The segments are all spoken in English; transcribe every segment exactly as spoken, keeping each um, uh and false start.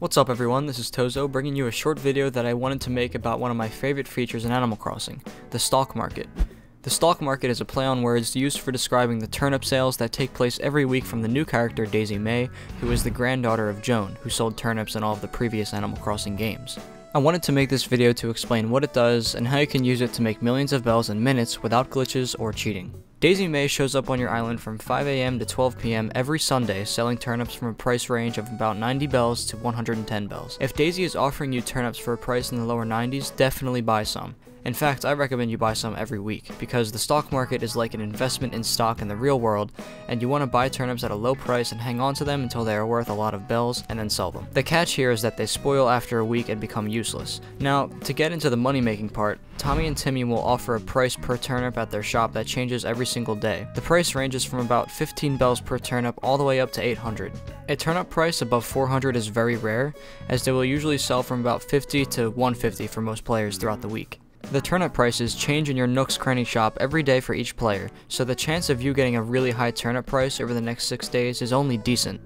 What's up everyone, this is Tozo bringing you a short video that I wanted to make about one of my favorite features in Animal Crossing, the Stalk Market. The Stalk Market is a play on words used for describing the turnip sales that take place every week from the new character Daisy Mae, who is the granddaughter of Joan, who sold turnips in all of the previous Animal Crossing games. I wanted to make this video to explain what it does and how you can use it to make millions of bells in minutes without glitches or cheating. Daisy Mae shows up on your island from five A M to twelve P M every Sunday, selling turnips from a price range of about ninety bells to one hundred ten bells. If Daisy is offering you turnips for a price in the lower nineties, definitely buy some. In fact, I recommend you buy some every week, because the stock market is like an investment in stock in the real world, and you want to buy turnips at a low price and hang on to them until they are worth a lot of bells, and then sell them. The catch here is that they spoil after a week and become useless. Now, to get into the money-making part, Tommy and Timmy will offer a price per turnip at their shop that changes every single day. The price ranges from about fifteen bells per turnip all the way up to eight hundred. A turnip price above four hundred is very rare, as they will usually sell from about fifty to one fifty for most players throughout the week. The turnip prices change in your Nook's Cranny shop every day for each player, so the chance of you getting a really high turnip price over the next six days is only decent.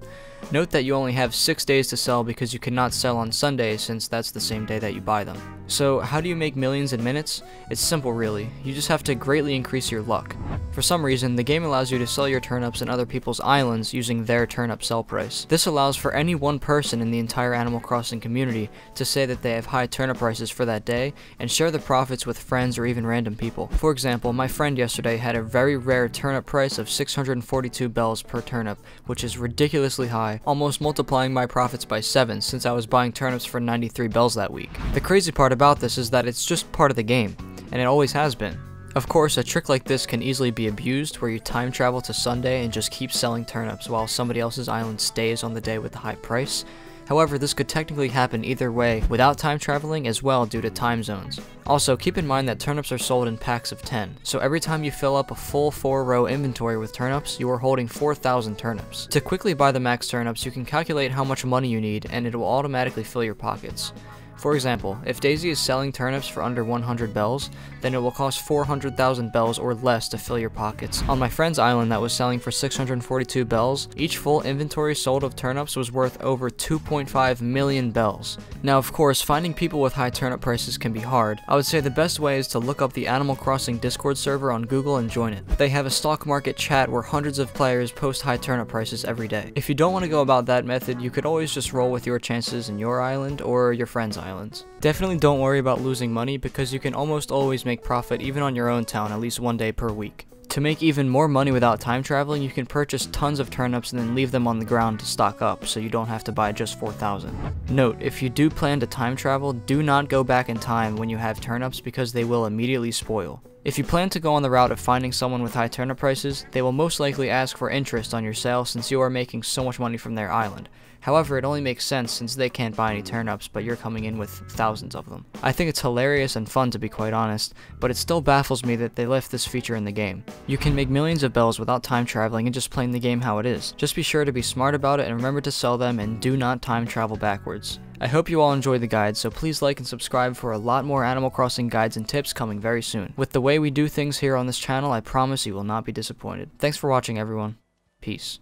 Note that you only have six days to sell because you cannot sell on Sunday since that's the same day that you buy them. So how do you make millions in minutes? It's simple really, you just have to greatly increase your luck. For some reason, the game allows you to sell your turnips in other people's islands using their turnip sell price. This allows for any one person in the entire Animal Crossing community to say that they have high turnip prices for that day and share the profits with friends or even random people. For example, my friend yesterday had a very rare turnip price of six hundred forty-two bells per turnip, which is ridiculously high, almost multiplying my profits by seven since I was buying turnips for ninety-three bells that week. The crazy part about this is that it's just part of the game, and it always has been. Of course, a trick like this can easily be abused, where you time travel to Sunday and just keep selling turnips while somebody else's island stays on the day with the high price. However, this could technically happen either way without time traveling as well due to time zones. Also, keep in mind that turnips are sold in packs of ten, so every time you fill up a full four row inventory with turnips, you are holding four thousand turnips. To quickly buy the max turnips, you can calculate how much money you need and it will automatically fill your pockets. For example, if Daisy is selling turnips for under one hundred bells, then it will cost four hundred thousand bells or less to fill your pockets. On my friend's island that was selling for six hundred forty-two bells, each full inventory sold of turnips was worth over two point five million bells. Now of course, finding people with high turnip prices can be hard. I would say the best way is to look up the Animal Crossing Discord server on Google and join it. They have a stock market chat where hundreds of players post high turnip prices every day. If you don't want to go about that method, you could always just roll with your chances in your island or your friend's island. Islands. Definitely don't worry about losing money because you can almost always make profit even on your own town at least one day per week. To make even more money without time traveling, you can purchase tons of turnips and then leave them on the ground to stock up, so you don't have to buy just four thousand. Note, if you do plan to time travel, do not go back in time when you have turnips because they will immediately spoil. If you plan to go on the route of finding someone with high turnip prices, they will most likely ask for interest on your sale since you are making so much money from their island. However, it only makes sense since they can't buy any turnips, but you're coming in with thousands of them. I think it's hilarious and fun to be quite honest, but it still baffles me that they left this feature in the game. You can make millions of bells without time traveling and just playing the game how it is. Just be sure to be smart about it and remember to sell them and do not time travel backwards. I hope you all enjoyed the guide, so please like and subscribe for a lot more Animal Crossing guides and tips coming very soon. With the way we do things here on this channel, I promise you will not be disappointed. Thanks for watching everyone. Peace.